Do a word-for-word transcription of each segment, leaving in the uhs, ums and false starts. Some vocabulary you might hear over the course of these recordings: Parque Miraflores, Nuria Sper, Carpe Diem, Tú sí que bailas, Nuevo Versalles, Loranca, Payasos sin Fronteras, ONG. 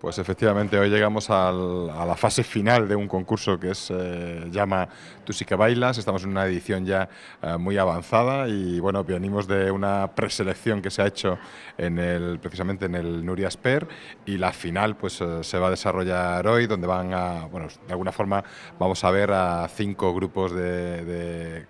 Pues efectivamente, hoy llegamos al, a la fase final de un concurso que se eh, llama Tú sí que bailas. Estamos en una edición ya eh, muy avanzada y bueno, venimos de una preselección que se ha hecho en el, precisamente en el Nuria Sper, y la final pues eh, se va a desarrollar hoy, donde van a, bueno, de alguna forma vamos a ver a cinco grupos de, de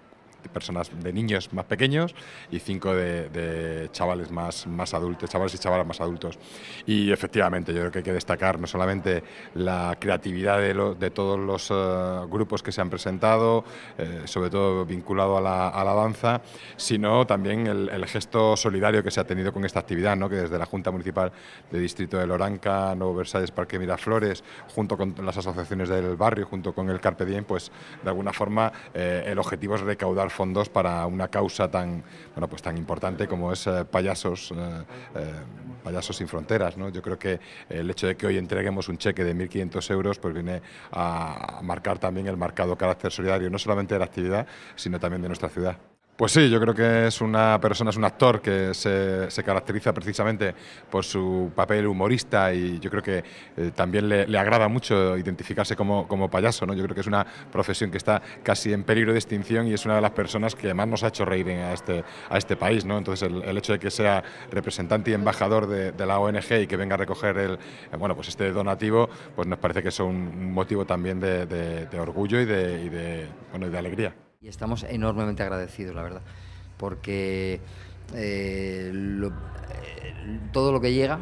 personas, de niños más pequeños y cinco de, de chavales más, más adultos, chavales y chavalas más adultos. Y efectivamente yo creo que hay que destacar no solamente la creatividad de, lo, de todos los uh, grupos que se han presentado, eh, sobre todo vinculado a la, a la danza, sino también el, el gesto solidario que se ha tenido con esta actividad, ¿no? Que desde la Junta Municipal de Distrito de Loranca, Nuevo Versalles, Parque Miraflores, junto con las asociaciones del barrio, junto con el Carpe Diem, pues de alguna forma eh, el objetivo es recaudar fondos para una causa tan, bueno, pues tan importante como es eh, Payasos, eh, eh, Payasos sin Fronteras, ¿no? Yo creo que el hecho de que hoy entreguemos un cheque de mil quinientos euros pues viene a marcar también el marcado carácter solidario, no solamente de la actividad, sino también de nuestra ciudad. Pues sí, yo creo que es una persona, es un actor que se, se caracteriza precisamente por su papel humorista, y yo creo que eh, también le, le agrada mucho identificarse como, como payaso, ¿no? Yo creo que es una profesión que está casi en peligro de extinción y es una de las personas que más nos ha hecho reír en, a, este, a este país, ¿no? Entonces el, el hecho de que sea representante y embajador de, de la O N G y que venga a recoger el, bueno, pues este donativo, pues nos parece que es un motivo también de, de, de orgullo y de, y de, bueno, y de alegría. Y estamos enormemente agradecidos, la verdad, porque eh, lo, eh, todo lo que llega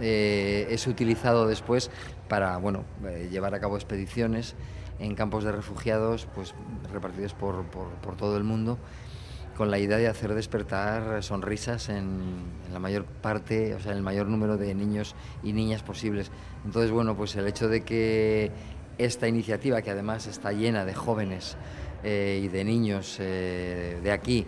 eh, es utilizado después para, bueno, eh, llevar a cabo expediciones en campos de refugiados, pues repartidos por, por, por todo el mundo, con la idea de hacer despertar sonrisas en, en la mayor parte, o sea, en el mayor número de niños y niñas posibles. Entonces, bueno, pues el hecho de que esta iniciativa, que además está llena de jóvenes eh, y de niños eh, de aquí,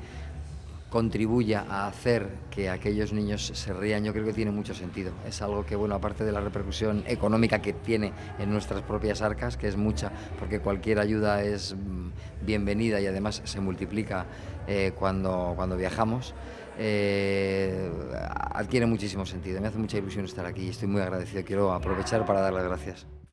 contribuya a hacer que aquellos niños se rían, yo creo que tiene mucho sentido. Es algo que, bueno, aparte de la repercusión económica que tiene en nuestras propias arcas, que es mucha, porque cualquier ayuda es bienvenida y además se multiplica eh, cuando, cuando viajamos, eh, adquiere muchísimo sentido. Me hace mucha ilusión estar aquí y estoy muy agradecido. Quiero aprovechar para dar las gracias.